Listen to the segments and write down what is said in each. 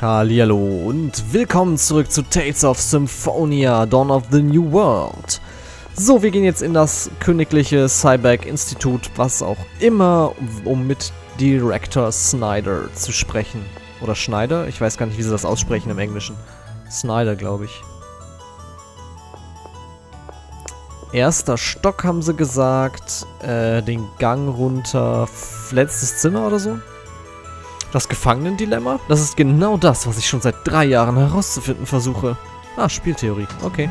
Hallihallo und willkommen zurück zu Tales of Symphonia, Dawn of the New World. So, wir gehen jetzt in das königliche Cybeck-Institut, was auch immer, um mit Director Snyder zu sprechen. Oder Schneider? Ich weiß gar nicht, wie sie das aussprechen im Englischen. Snyder, glaube ich. Erster Stock, haben sie gesagt. Den Gang runter. Letztes Zimmer oder so? Das Gefangenendilemma? Das ist genau das, was ich schon seit 3 Jahren herauszufinden versuche. Ah, Spieltheorie. Okay.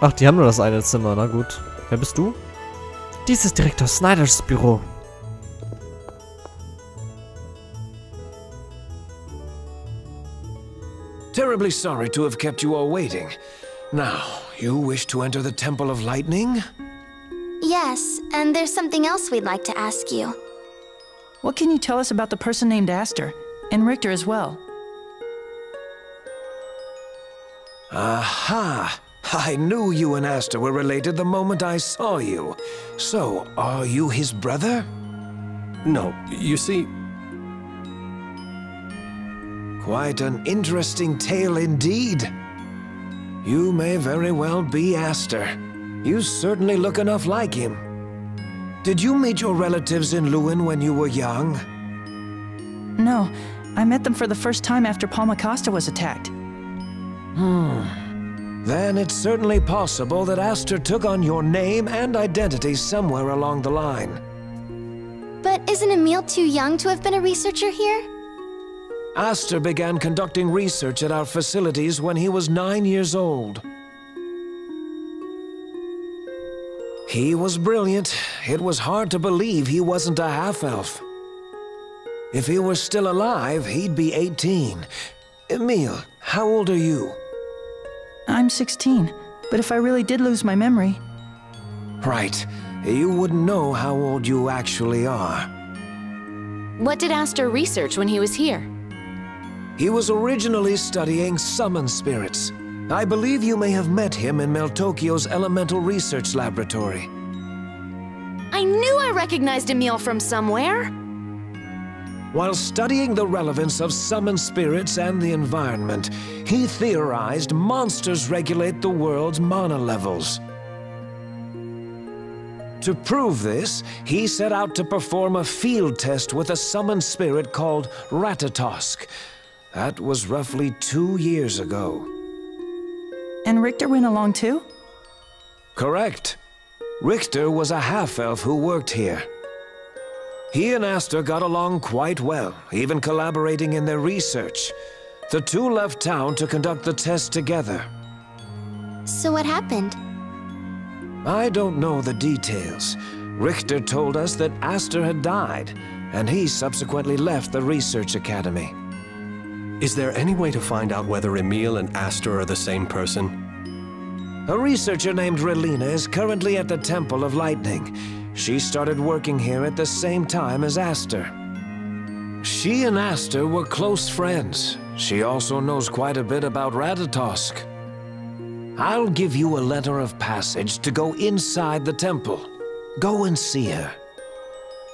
Ach, die haben nur das eine Zimmer. Na gut. Wer bist du? Dies ist Direktor Snyders Büro. Terribly sorry to have kept you all waiting. Now, you wish to enter the Temple of Lightning? Yes, and there's something else we'd like to ask you. What can you tell us about the person named Aster? And Richter as well. Aha! I knew you and Aster were related the moment I saw you. So, are you his brother? No, you see... Quite an interesting tale indeed. You may very well be Aster. You certainly look enough like him. Did you meet your relatives in Lewin when you were young? No, I met them for the first time after Palmacosta was attacked. Then it's certainly possible that Aster took on your name and identity somewhere along the line. But isn't Emil too young to have been a researcher here? Aster began conducting research at our facilities when he was 9 years old. He was brilliant. It was hard to believe he wasn't a half-elf. If he were still alive, he'd be 18. Emil, how old are you? I'm 16, but if I really did lose my memory... Right. You wouldn't know how old you actually are. What did Aster research when he was here? He was originally studying summon spirits. I believe you may have met him in Meltokio's Elemental Research Laboratory. I knew I recognized Emil from somewhere! While studying the relevance of summon spirits and the environment, he theorized monsters regulate the world's mana levels. To prove this, he set out to perform a field test with a summon spirit called Ratatosk. That was roughly 2 years ago. And Richter went along too? Correct. Richter was a half-elf who worked here. He and Aster got along quite well, even collaborating in their research. The two left town to conduct the test together. So what happened? I don't know the details. Richter told us that Aster had died, and he subsequently left the Research Academy. Is there any way to find out whether Emil and Aster are the same person? A researcher named Relina is currently at the Temple of Lightning. She started working here at the same time as Aster. She and Aster were close friends. She also knows quite a bit about Ratatosk. I'll give you a letter of passage to go inside the temple. Go and see her.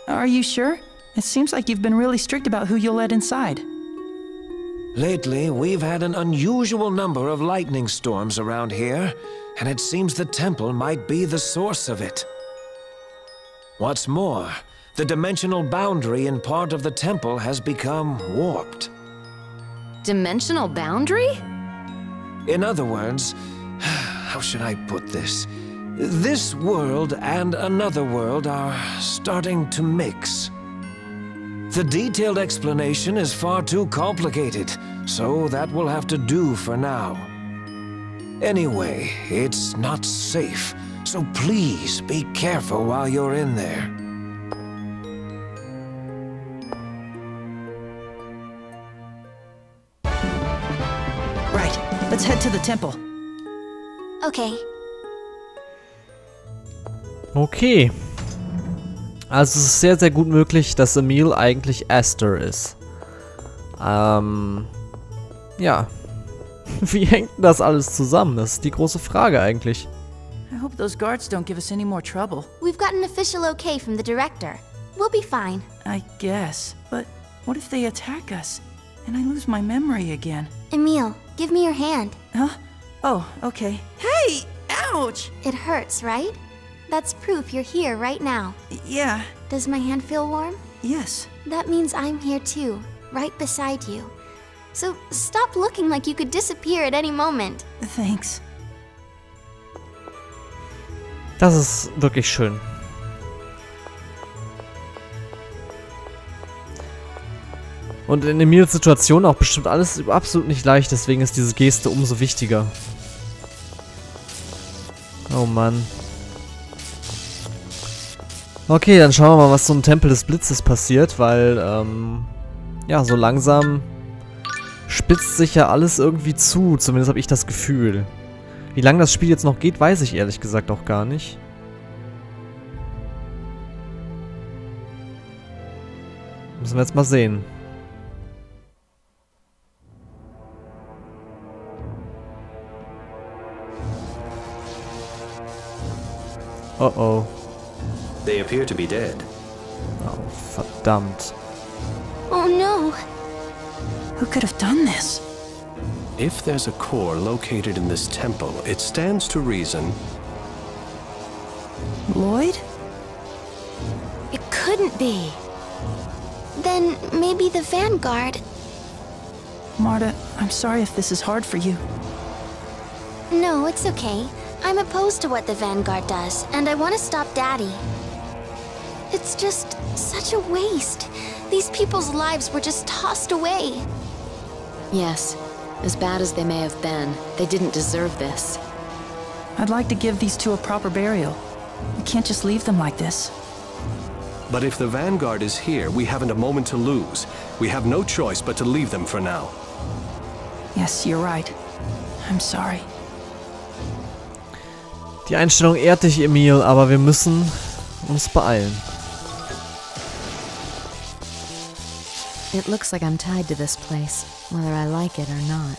Are you sure? It seems like you've been really strict about who you'll let inside. Lately, we've had an unusual number of lightning storms around here, and it seems the temple might be the source of it. What's more, the dimensional boundary in part of the temple has become warped. Dimensional boundary? In other words, how should I put this? This world and another world are starting to mix. The detailed explanation is far too complicated, so that will have to do for now. Anyway, it's not safe, so please be careful while you're in there. Right, let's head to the temple. Okay. Okay. Also es ist sehr, sehr gut möglich, dass Emil eigentlich Aster ist. Ja. Wie hängt denn das alles zusammen? Das ist die große Frage eigentlich. I hope those guards don't give us any more trouble. We've got an official okay from the director. We'll be fine. I guess. But what if they attack us? And I lose my memory again? Emil, give me your hand. Huh? Oh, okay. Hey! Ouch! It hurts, right? That's proof you're here right now. Yeah. Does my hand feel warm? Yes. That means I'm here too, right beside you. So stop looking like you could disappear at any moment. Thanks. Das ist wirklich schön. Und in Emils Situation auch bestimmt alles absolut nicht leicht, deswegen ist diese Geste umso wichtiger. Oh Mann. Okay, dann schauen wir mal, was so im Tempel des Blitzes passiert, weil, ja, so langsam spitzt sich ja alles irgendwie zu, zumindest habe ich das Gefühl. Wie lange das Spiel jetzt noch geht, weiß ich ehrlich gesagt auch gar nicht. Müssen wir jetzt mal sehen. Oh oh. They appear to be dead. Oh, verdammt. Oh no! Who could have done this? If there's a core located in this temple, it stands to reason... Lloyd? It couldn't be. Then maybe the Vanguard... Marta, I'm sorry if this is hard for you. No, it's okay. I'm opposed to what the Vanguard does, and I want to stop Daddy. It's just such a waste. These people's lives were just tossed away. Yes, as bad as they may have been, they didn't deserve this. I'd like to give these two a proper burial. We can't just leave them like this. But if the Vanguard is here, we haven't a moment to lose. We have no choice but to leave them for now. Yes, you're right. I'm sorry. Die Einstellung ehrt dich, Emil, aber wir müssen uns beeilen. It looks like I'm tied to this place, whether I like it or not.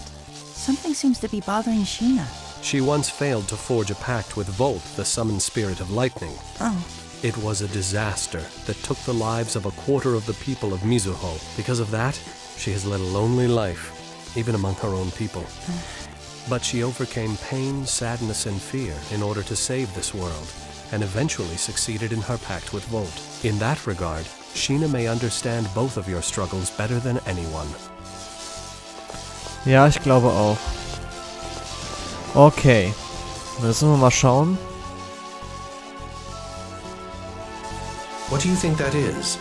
Something seems to be bothering Sheena. She once failed to forge a pact with Volt, the summoned spirit of lightning. Oh. It was a disaster that took the lives of 1/4 of the people of Mizuho. Because of that, she has led a lonely life, even among her own people. But she overcame pain, sadness, and fear in order to save this world, and eventually succeeded in her pact with Volt. In that regard, Sheena may understand both of your struggles better than anyone. Ja, ich glaube auch. Okay. Müssen wir mal schauen. What do you think that is?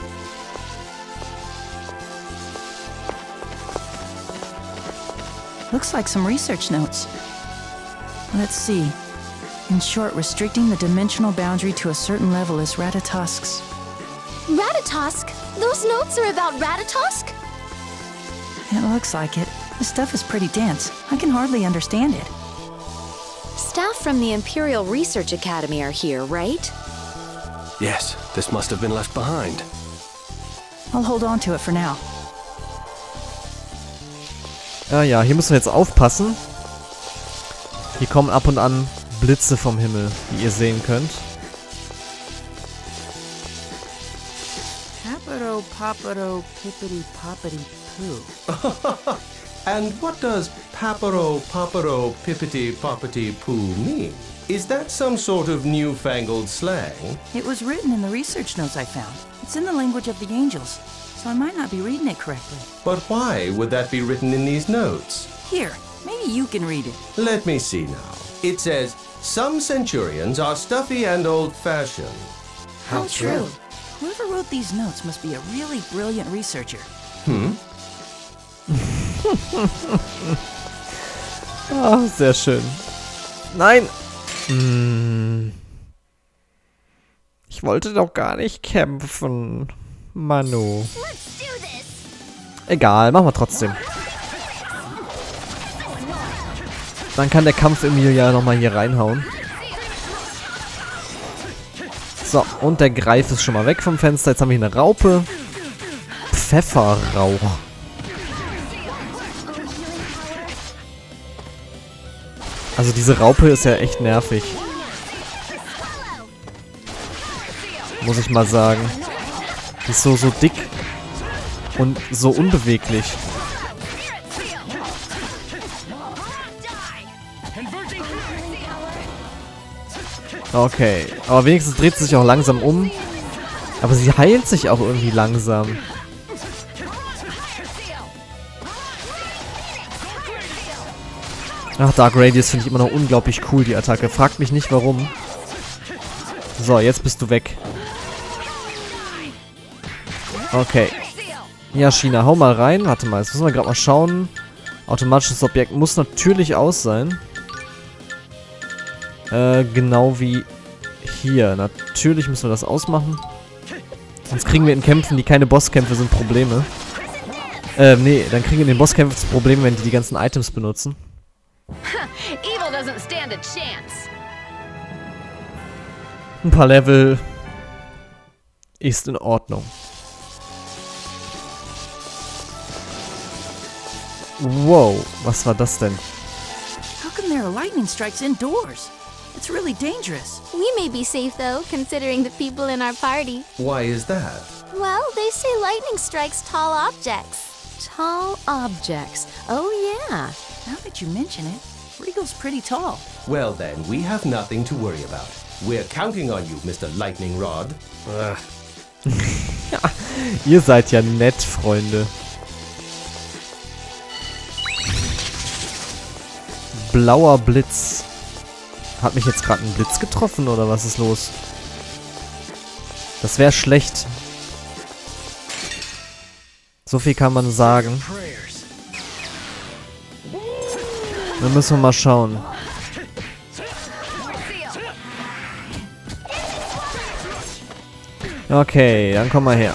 Looks like some research notes. Let's see. In short, restricting the dimensional boundary to a certain level is Ratatosk's. Ratatosk? Those notes are about Ratatosk? It looks like it. The stuff is pretty dense. I can hardly understand it. Staff from the Imperial Research Academy are here, right? Yes, this must have been left behind. I'll hold on to it for now. Ja, ja, hier müssen wir jetzt aufpassen. Hier kommen ab und an Blitze vom Himmel, wie ihr sehen könnt. Papero, papero, pippity, poppity, poo. And what does papero, papero, pippity, poppity, poo mean? Is that some sort of newfangled slang? It was written in the research notes I found. It's in the language of the angels. So I might not be reading it correctly. But why would that be written in these notes? Here, maybe you can read it. Let me see now. It says, some centurions are stuffy and old-fashioned. How true. Whoever wrote these notes must be a really brilliant researcher. Hmm? Ah, oh, sehr schön. Nein! Ich wollte doch gar nicht kämpfen. Manu. Egal, machen wir trotzdem. Dann kann der Kampf Emil ja nochmal hier reinhauen. So, und der Greif ist schon mal weg vom Fenster. Jetzt haben wir hier eine Raupe. Pfefferrauch. Also diese Raupe ist ja echt nervig. Muss ich mal sagen. Die ist so dick und so unbeweglich. Okay, aber wenigstens dreht sie sich auch langsam um. Aber sie heilt sich auch irgendwie langsam. Ach, Dark Radius finde ich immer noch unglaublich cool, die Attacke. Fragt mich nicht, warum. So, jetzt bist du weg. Okay. Ja, Sheena, hau mal rein. Warte mal, jetzt müssen wir gerade mal schauen. Automatisches Objekt muss natürlich aus sein. Genau wie hier. Natürlich müssen wir das ausmachen. Sonst kriegen wir in Kämpfen, die keine Bosskämpfe sind, Probleme. Nee, dann kriegen wir in den Bosskämpfen das Problem, wenn die ganzen Items benutzen. Ein paar Level ist in Ordnung. Wow, was war das denn? How come there are lightning strikes indoors? It's really dangerous. We may be safe, though, considering the people in our party. Why is that? Well, they say lightning strikes tall objects. Tall objects. Oh, yeah. Now that you mention it, Regal's pretty tall. Well, then, we have nothing to worry about. We're counting on you, Mr. Lightning Rod. Ihr seid ja nett, Freunde. Blauer Blitz. Hat mich jetzt gerade ein Blitz getroffen, oder was ist los? Das wäre schlecht. So viel kann man sagen. Dann müssen wir mal schauen. Okay, dann komm mal her.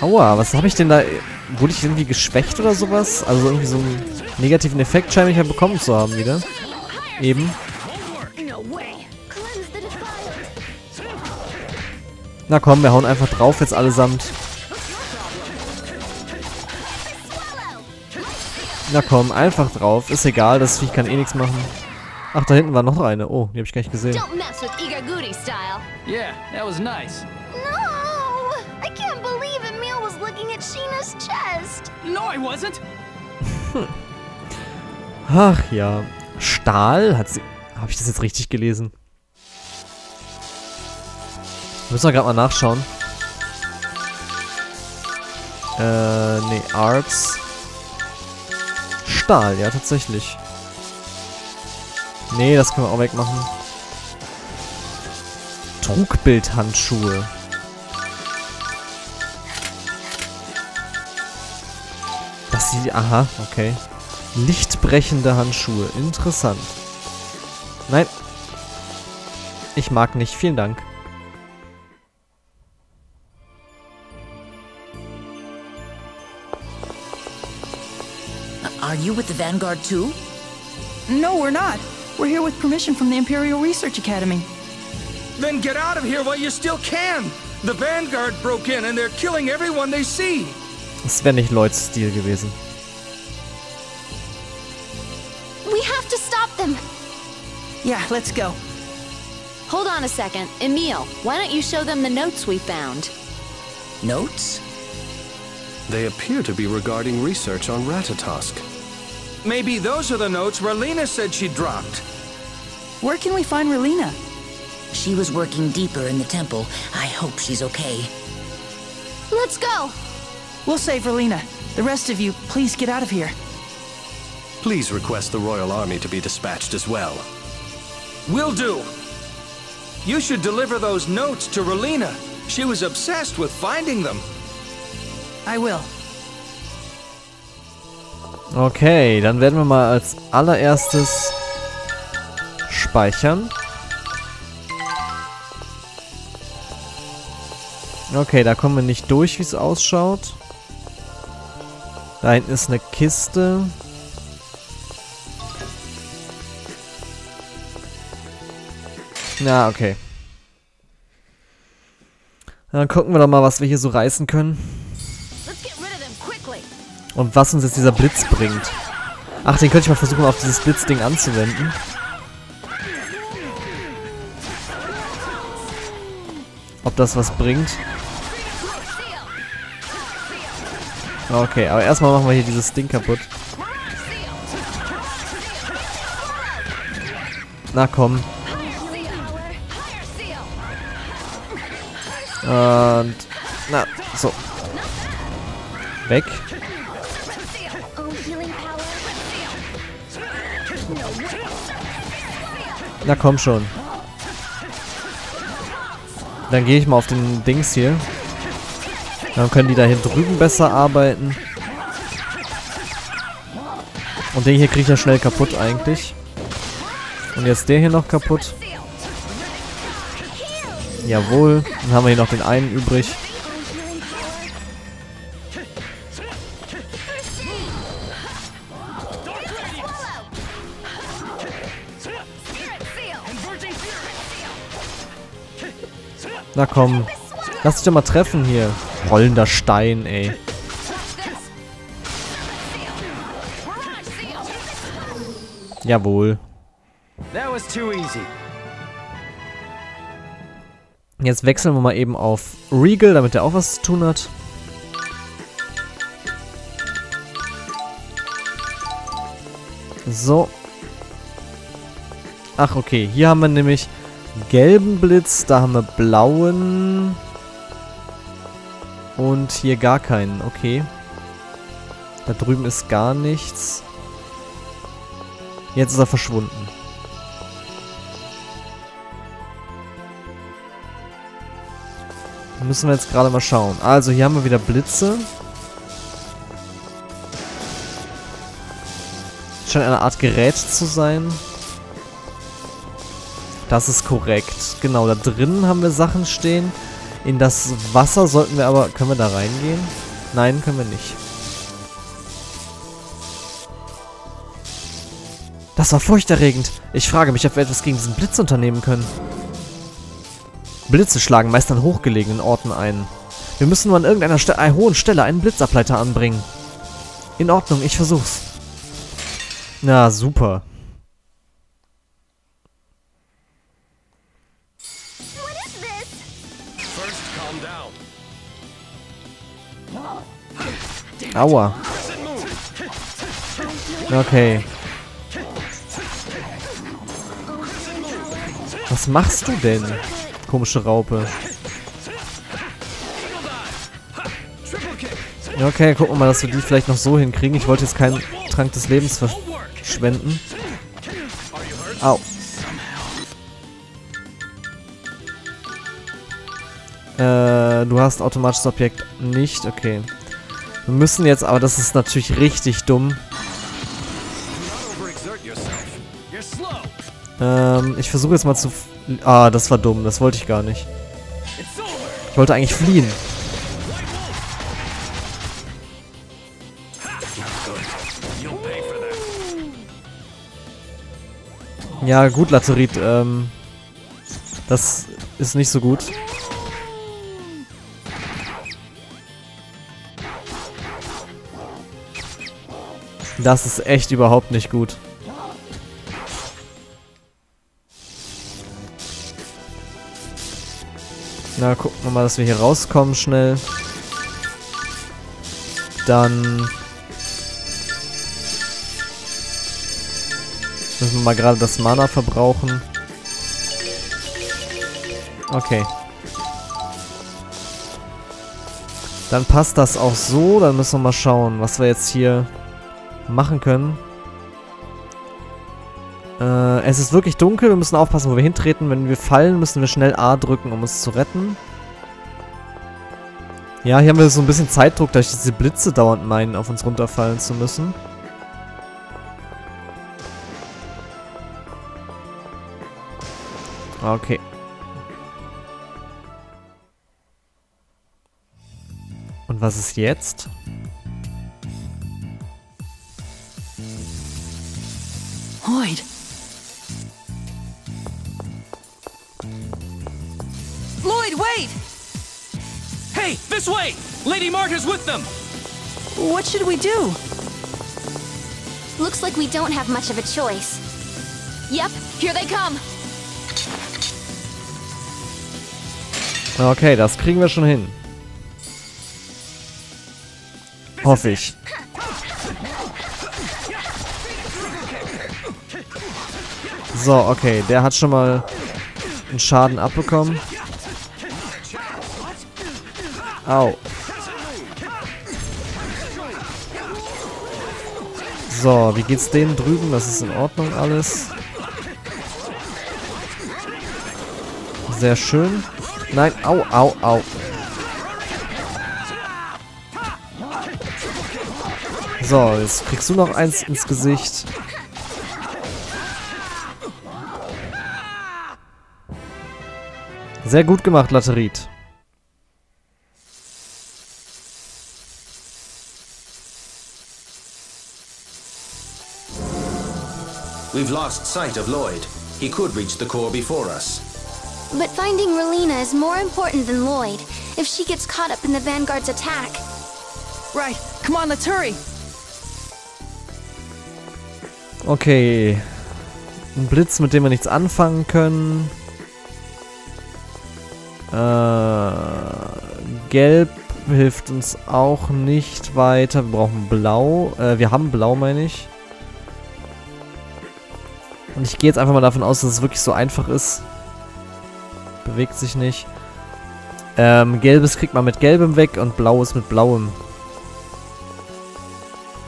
Aua, was habe ich denn da... Wurde ich irgendwie geschwächt oder sowas? Also irgendwie so ein... negativen Effekt scheine ich ja bekommen zu haben wieder. Eben. Na komm, wir hauen einfach drauf jetzt allesamt. Na komm, einfach drauf. Ist egal, das Viech kann eh nichts machen. Ach, da hinten war noch eine. Oh, die habe ich gar nicht gesehen. Hm. Ach ja. Stahl hat sie... Habe ich das jetzt richtig gelesen? Müssen wir gerade mal nachschauen. Nee, Arts. Stahl, ja, tatsächlich. Nee, das können wir auch wegmachen. Trugbildhandschuhe. Das sieht... Aha, okay. Lichtbrechende Handschuhe. Interessant. Nein. Ich mag nicht. Vielen Dank. Are you with the Vanguard too? No, we're not. We're here with permission from the Imperial Research Academy. Then get out of here while you still can. The Vanguard broke in and they're killing everyone they see. Das wäre nicht Lloyds Stil gewesen. Yeah, let's go. Hold on a second. Emil, why don't you show them the notes we found? Notes? They appear to be regarding research on Ratatosk. Maybe those are the notes Relina said she dropped. Where can we find Relina? She was working deeper in the temple. I hope she's okay. Let's go! We'll save Relina. The rest of you, please get out of here. Please request the Royal Army to be dispatched as well. Will do. You should deliver those notes to Relina. She was obsessed with finding them. I will. Okay, dann werden wir mal als allererstes speichern. Okay, da kommen wir nicht durch, wie es ausschaut. Da hinten ist eine Kiste. Na, okay. Dann gucken wir doch mal, was wir hier so reißen können. Und was uns jetzt dieser Blitz bringt. Ach, den könnte ich mal versuchen, auf dieses Blitzding anzuwenden. Ob das was bringt. Okay, aber erstmal machen wir hier dieses Ding kaputt. Na komm. Und... na, so. Weg. Na komm schon. Dann gehe ich mal auf den Dings hier. Dann können die da hier drüben besser arbeiten. Und den hier kriege ich ja schnell kaputt eigentlich. Und jetzt der hier noch kaputt. Jawohl. Dann haben wir hier noch den einen übrig. Na komm. Lass dich doch mal treffen hier. Rollender Stein, ey. Jawohl. Jetzt wechseln wir mal eben auf Regal, damit er auch was zu tun hat. So. Ach, okay. Hier haben wir nämlich... gelben Blitz, da haben wir blauen und hier gar keinen, okay. Da drüben ist gar nichts. Jetzt ist er verschwunden. Müssen wir jetzt gerade mal schauen. Also hier haben wir wieder Blitze. Scheint eine Art Gerät zu sein. Das ist korrekt. Genau, da drinnen haben wir Sachen stehen. In das Wasser sollten wir aber... können wir da reingehen? Nein, können wir nicht. Das war furchterregend. Ich frage mich, ob wir etwas gegen diesen Blitz unternehmen können. Blitze schlagen meist an hochgelegenen Orten ein. Wir müssen nur an irgendeiner hohen Stelle einen Blitzableiter anbringen. In Ordnung, ich versuch's. Na, super. Aua. Okay. Was machst du denn? Komische Raupe. Okay, gucken wir mal, dass wir die vielleicht noch so hinkriegen. Ich wollte jetzt keinen Trank des Lebens verschwenden. Au. Du hast automatisches Objekt nicht. Okay. Wir müssen jetzt, aber das ist natürlich richtig dumm. Ich versuche jetzt mal zu... ah, das war dumm. Das wollte ich gar nicht. Ich wollte eigentlich fliehen. Ja, gut, Laterit. Das ist nicht so gut. Das ist echt überhaupt nicht gut. Na, gucken wir mal, dass wir hier rauskommen schnell. Dann... müssen wir mal gerade das Mana verbrauchen. Okay. Dann passt das auch so. Dann müssen wir mal schauen, was wir jetzt hier... machen können. Es ist wirklich dunkel. Wir müssen aufpassen, wo wir hintreten. Wenn wir fallen, müssen wir schnell A drücken, um uns zu retten. Ja, hier haben wir so ein bisschen Zeitdruck, da ich diese Blitze dauernd meinen, auf uns runterfallen zu müssen. Okay. Und was ist jetzt? Lloyd. Lloyd, wait! Hey, this way! Lady Marta's with them! What should we do? Looks like we don't have much of a choice. Yep, here they come! Okay, das kriegen wir schon hin. Hoffe ich. So, okay, der hat schon mal einen Schaden abbekommen. Au. So, wie geht's denen drüben? Das ist in Ordnung alles. Sehr schön. Nein, au, au, au. So, jetzt kriegst du noch eins ins Gesicht. Sehr gut gemacht, Laterit. We've lost sight of Lloyd. He could reach the core before us. But finding Relina is more important than Lloyd. If she gets caught up in the Vanguard's attack. Right. Come on, let's hurry. Okay. Ein Blitz, mit dem wir nichts anfangen können. Gelb hilft uns auch nicht weiter. Wir brauchen Blau. Wir haben Blau, meine ich. Und ich gehe jetzt einfach mal davon aus, dass es wirklich so einfach ist. Bewegt sich nicht. Gelbes kriegt man mit Gelbem weg und Blaues mit Blauem.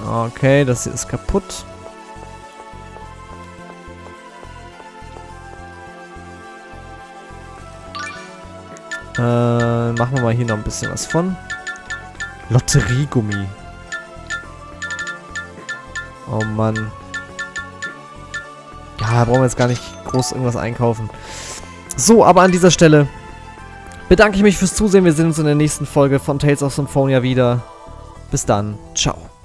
Okay, das hier ist kaputt. Machen wir mal hier noch ein bisschen was von. Lotteriegummi. Oh Mann. Ja, brauchen wir jetzt gar nicht groß irgendwas einkaufen. So, aber an dieser Stelle bedanke ich mich fürs Zusehen. Wir sehen uns in der nächsten Folge von Tales of Symphonia wieder. Bis dann. Ciao.